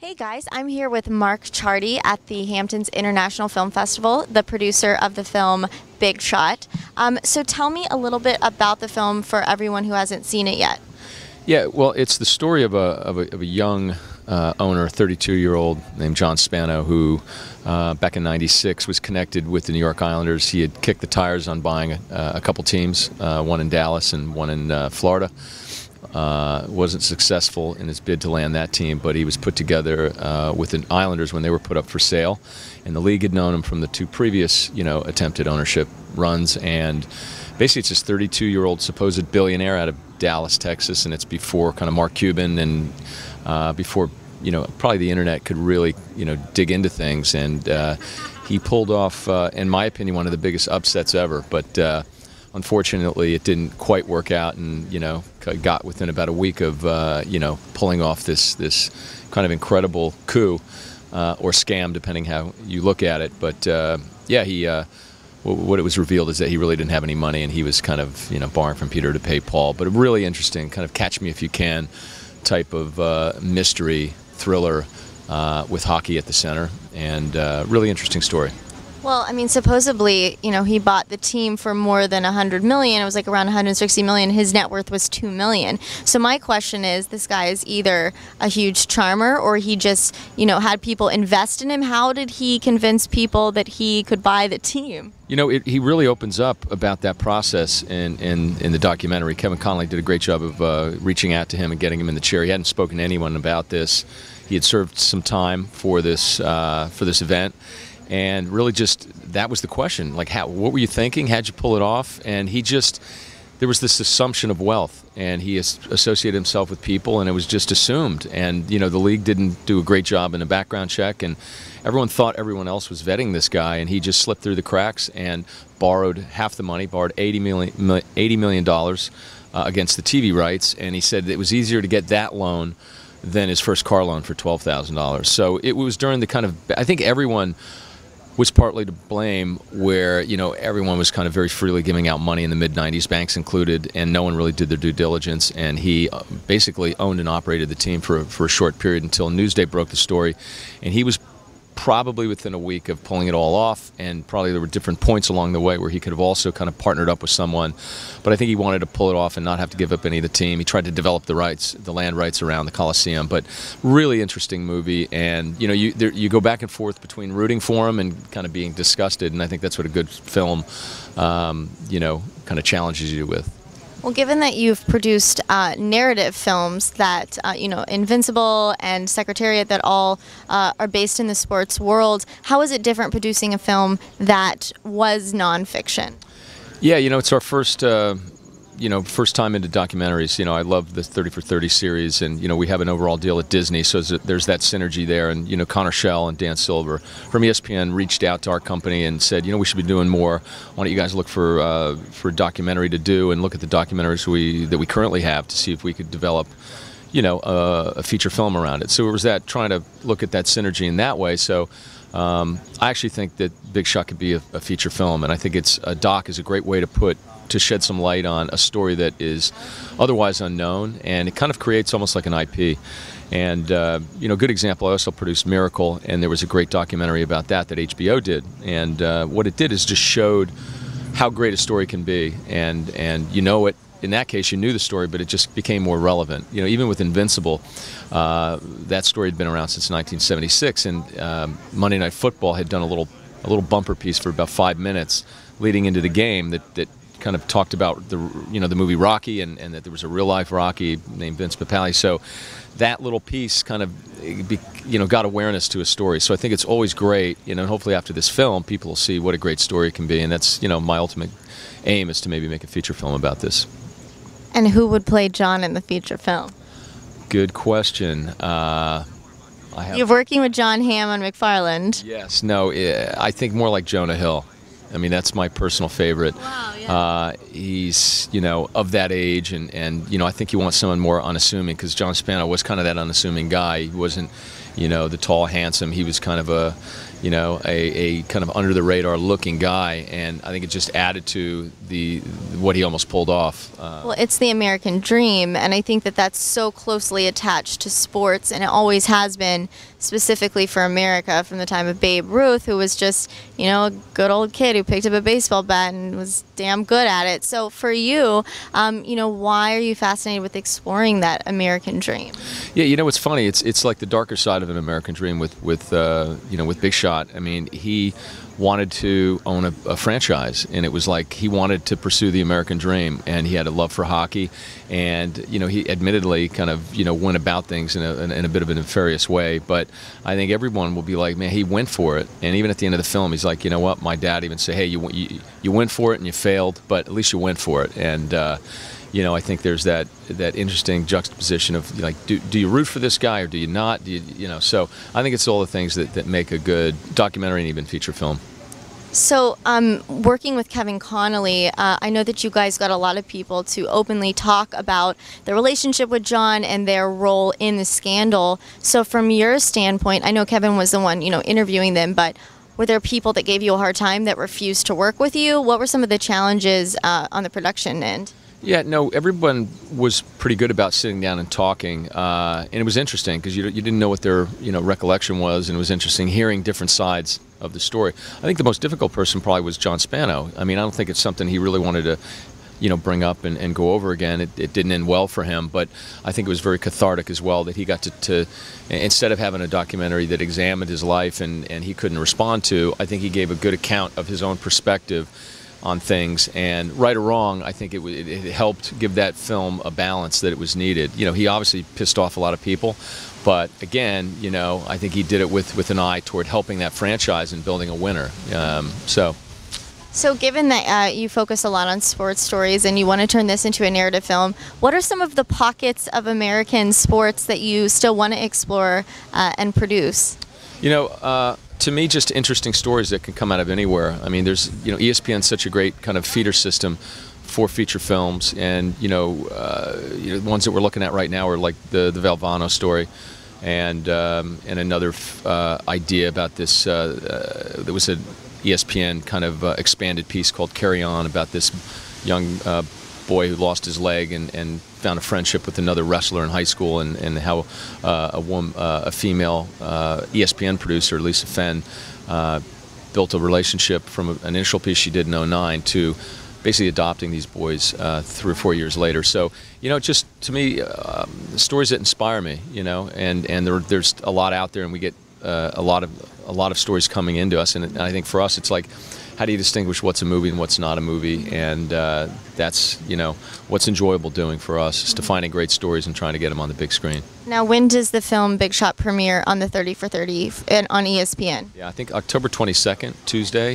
Hey guys, I'm here with Mark Ciardi at the Hamptons International Film Festival, the producer of the film Big Shot. So tell me a little bit about the film for everyone who hasn't seen it yet. Yeah, well, it's the story of a young owner, 32-year-old named John Spano, who back in '96 was connected with the New York Islanders. He had kicked the tires on buying a couple teams, one in Dallas and one in Florida. Wasn't successful in his bid to land that team, but he was put together with the Islanders when they were put up for sale, and the league had known him from the two previous, attempted ownership runs. And basically, it's this 32-year-old supposed billionaire out of Dallas, Texas, and it's before kind of Mark Cuban and before probably the internet could really dig into things. And he pulled off, in my opinion, one of the biggest upsets ever. But unfortunately, it didn't quite work out, and got within about a week of pulling off this kind of incredible coup or scam, depending how you look at it. But yeah, he what it was revealed is that he really didn't have any money, and he was kind of borrowing from Peter to pay Paul. But a really interesting kind of catch me if you can type of mystery thriller with hockey at the center, and really interesting story. Well, I mean, supposedly, he bought the team for more than $100 million. It was like around $160 million. His net worth was $2 million. So my question is, this guy is either a huge charmer, or he just, had people invest in him. How did he convince people that he could buy the team? He really opens up about that process in the documentary. Kevin Connolly did a great job of reaching out to him and getting him in the chair. He hadn't spoken to anyone about this. He had served some time for this event. And really just, that was the question, like, what were you thinking? How'd you pull it off? And he just, there was this assumption of wealth, and he associated himself with people, and it was just assumed. And, the league didn't do a great job in a background check, and everyone thought everyone else was vetting this guy, and he just slipped through the cracks and borrowed half the money, borrowed $80 million against the TV rights. And he said it was easier to get that loan than his first car loan for $12,000. So it was during the kind of, I think everyone was partly to blame, where everyone was kind of very freely giving out money in the mid-'90s, banks included, and no one really did their due diligence. And he basically owned and operated the team for a short period until Newsday broke the story, and he was probably within a week of pulling it all off. And probably there were different points along the way where he could have also kind of partnered up with someone, but I think he wanted to pull it off and not have to give up any of the team. He tried to develop the rights, the land rights around the Coliseum. But really interesting movie, and you go back and forth between rooting for him and kind of being disgusted, and I think that's what a good film kind of challenges you with. Well, given that you've produced narrative films that, Invincible and Secretariat, that all are based in the sports world, how is it different producing a film that was nonfiction? Yeah, it's our first, first time into documentaries. I love the 30 for 30 series, and, we have an overall deal at Disney, so there's that synergy there. And, Connor Schell and Dan Silver from ESPN reached out to our company and said, we should be doing more. Why don't you guys look for a documentary to do, and look at the documentaries that we currently have to see if we could develop, a feature film around it. So it was that, trying to look at that synergy in that way. So I actually think that Big Shot could be a feature film, and I think a doc is a great way to shed some light on a story that is otherwise unknown, and it kind of creates almost like an IP. And good example, I also produced Miracle, and there was a great documentary about that HBO did. And what it did is just showed how great a story can be, and it, in that case, you knew the story, but it just became more relevant. Even with Invincible, that story had been around since 1976, and Monday Night Football had done a little bumper piece for about 5 minutes leading into the game that kind of talked about the movie Rocky, and that there was a real life Rocky named Vince Papale. So that little piece kind of got awareness to a story. So I think it's always great, and hopefully after this film people will see what a great story can be, and that's my ultimate aim, is to maybe make a feature film about this. And who would play John in the feature film? Good question. You're working with John Hamm on McFarland. Yes, no, I think more like Jonah Hill. I mean, that's my personal favorite. Wow, yeah. He's, of that age, and I think you want someone more unassuming, because John Spano was kind of that unassuming guy. He wasn't, the tall, handsome. He was kind of a, you know, a kind of under the radar looking guy, and I think it just added to the what he almost pulled off. Well, it's the American dream, and I think that that's so closely attached to sports, and it always has been, specifically for America, from the time of Babe Ruth, who was just, you know, a good old kid who picked up a baseball bat and was damn good at it. So for you, you know, why are you fascinated with exploring that American dream? Yeah, you know, it's funny. It's like the darker side of an American dream with Big Shot. I mean, he wanted to own a franchise, and it was like he wanted to pursue the American dream, and he had a love for hockey, and, you know, he admittedly kind of, you know, went about things in a bit of a nefarious way, but I think everyone will be like, man, he went for it. And even at the end of the film, he's like, you know what, my dad even said, hey, you went for it and you failed, but at least you went for it. And you know, I think there's that interesting juxtaposition of, like, do you root for this guy or do you not? You know, so I think it's all the things that make a good documentary and even feature film. So, working with Kevin Connolly, I know that you guys got a lot of people to openly talk about their relationship with John and their role in the scandal. So, from your standpoint, I know Kevin was the one, you know, interviewing them, but were there people that gave you a hard time, that refused to work with you? What were some of the challenges on the production end? Yeah, no, everyone was pretty good about sitting down and talking, and it was interesting because you didn't know what their, you know, recollection was, and it was interesting hearing different sides of the story. I think the most difficult person probably was John Spano. I mean, I don't think it's something he really wanted to, you know, bring up and go over again. It didn't end well for him, but I think it was very cathartic as well that he got to instead of having a documentary that examined his life and he couldn't respond to, I think he gave a good account of his own perspective on things. And right or wrong, I think it helped give that film a balance that it was needed. You know, he obviously pissed off a lot of people, but again, you know, I think he did it with an eye toward helping that franchise and building a winner. So given that you focus a lot on sports stories and you want to turn this into a narrative film, what are some of the pockets of American sports that you still want to explore and produce? You know, to me, just interesting stories that can come out of anywhere. I mean, there's, you know, ESPN's such a great kind of feeder system for feature films, and, you know, the ones that we're looking at right now are like the Valvano story, and another idea about this, there was an ESPN kind of expanded piece called Carry On about this young boy who lost his leg and found a friendship with another wrestler in high school, and how a female ESPN producer, Lisa Fenn, built a relationship from an initial piece she did in 2009 to basically adopting these boys 3 or 4 years later. So, you know, just to me, stories that inspire me, you know, and there's a lot out there, and we get a lot of stories coming into us, and I think for us it's like, how do you distinguish what's a movie and what's not a movie? And that's, you know, what's enjoyable doing for us is to finding great stories and trying to get them on the big screen. Now, when does the film Big Shot premiere on the 30 for 30 and on ESPN? Yeah, I think October 22nd, Tuesday.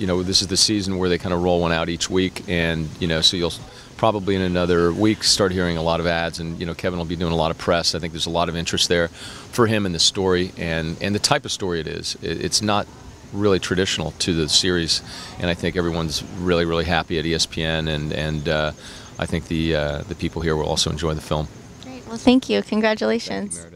You know, this is the season where they kind of roll one out each week, and, you know, so you'll probably in another week start hearing a lot of ads, and, you know, Kevin will be doing a lot of press. I think there's a lot of interest there for him in the story and the type of story it is. It's not really traditional to the series, and I think everyone's really, really happy at ESPN, and I think the people here will also enjoy the film. Great. Well, thank you. Congratulations. Thank you,